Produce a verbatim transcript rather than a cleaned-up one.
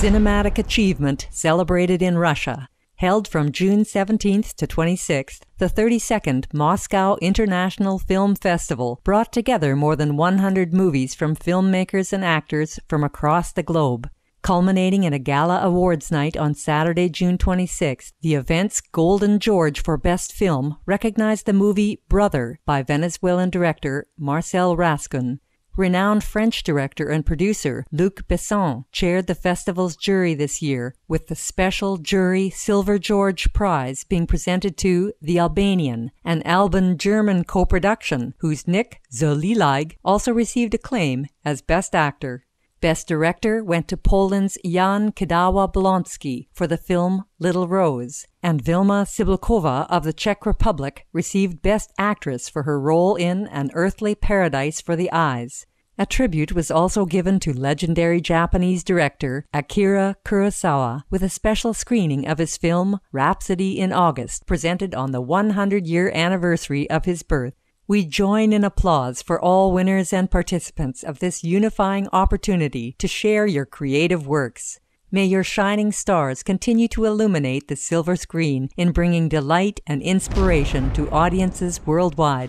Cinematic Achievement Celebrated in Russia, held from June seventeenth to twenty-sixth, the thirty-second Moscow International Film Festival brought together more than one hundred movies from filmmakers and actors from across the globe. Culminating in a gala awards night on Saturday, June twenty-sixth, the event's Golden George for Best Film recognized the movie Brother by Venezuelan director Marcel Rasquin. Renowned French director and producer Luc Besson chaired the festival's jury this year, with the special jury Silver George Prize being presented to The Albanian, an Alban-German co-production whose Nik Xhelilaj also received acclaim as Best Actor. Best Director went to Poland's Jan Kidawa-Błoński for the film Little Rose, and Vilma Cibulková of the Czech Republic received Best Actress for her role in An Earthly Paradise for the Eyes. A tribute was also given to legendary Japanese director Akira Kurosawa with a special screening of his film Rhapsody in August, presented on the one hundred year anniversary of his birth. We join in applause for all winners and participants of this unifying opportunity to share your creative works. May your shining stars continue to illuminate the silver screen in bringing delight and inspiration to audiences worldwide.